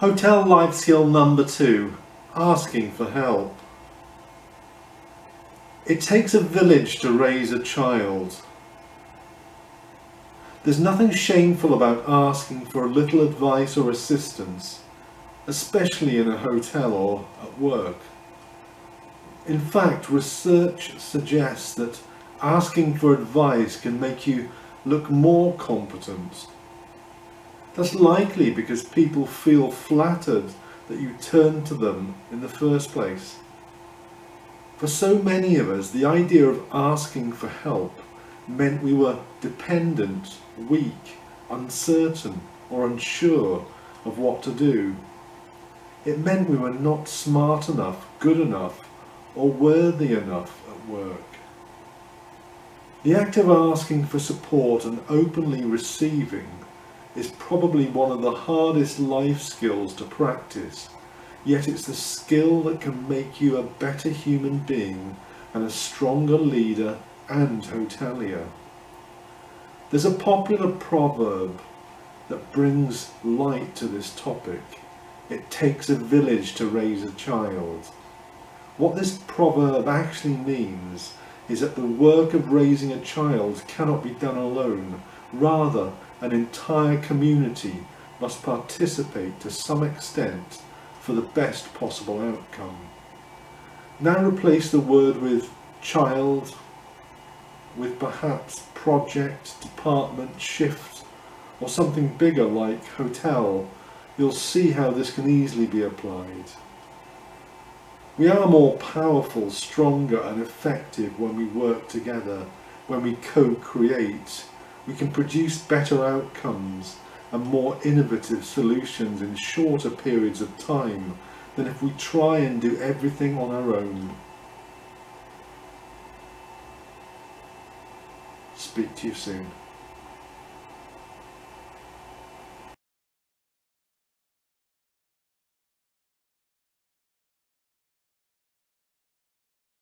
Hotel life skill number 2, asking for help. It takes a village to raise a child. There's nothing shameful about asking for a little advice or assistance, especially in a hotel or at work. In fact, research suggests that asking for advice can make you look more competent. That's likely because people feel flattered that you turned to them in the first place. For so many of us, the idea of asking for help meant we were dependent, weak, uncertain or unsure of what to do. It meant we were not smart enough, good enough or worthy enough at work. The act of asking for support and openly receiving is probably one of the hardest life skills to practice, yet it's the skill that can make you a better human being and a stronger leader and hotelier. There's a popular proverb that brings light to this topic. It takes a village to raise a child. What this proverb actually means is that the work of raising a child cannot be done alone. Rather, an entire community must participate to some extent for the best possible outcome. Now replace the word with child with perhaps project, department, shift or something bigger like hotel. You'll see how this can easily be applied. We are more powerful, stronger and effective when we work together, when we co-create. We can produce better outcomes and more innovative solutions in shorter periods of time than if we try and do everything on our own. Speak to you soon.